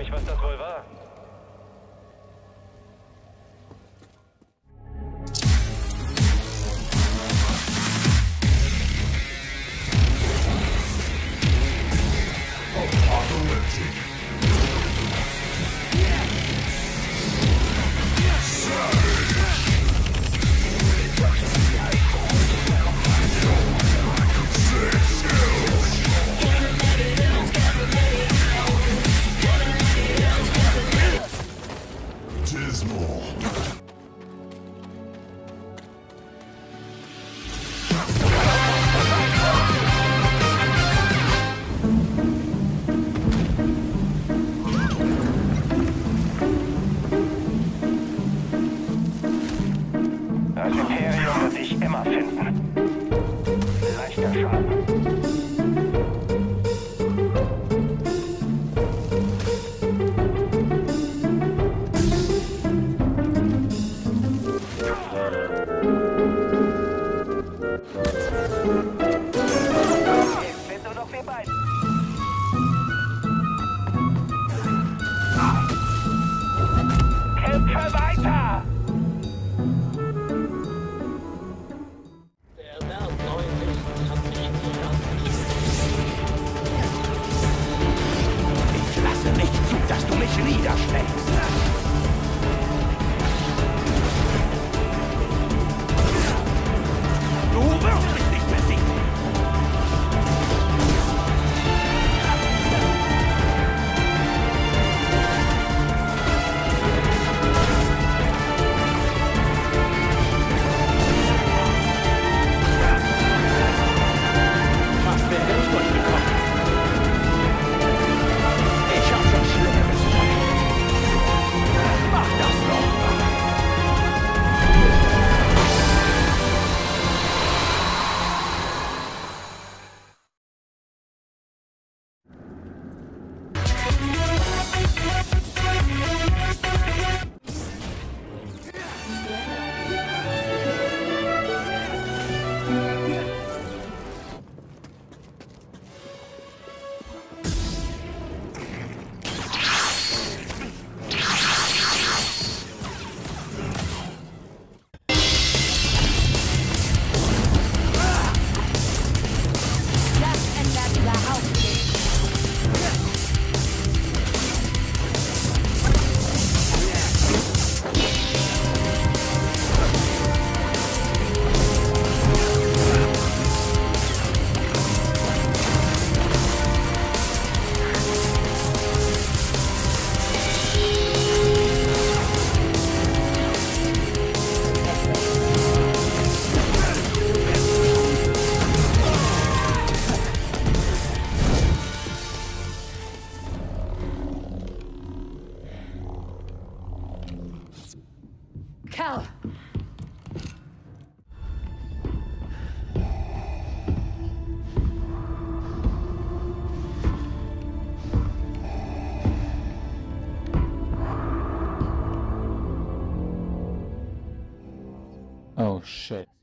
mich, was das wohl war. Das Imperium wird dich immer finden. Leichter Schaden. Cal! Oh, shit.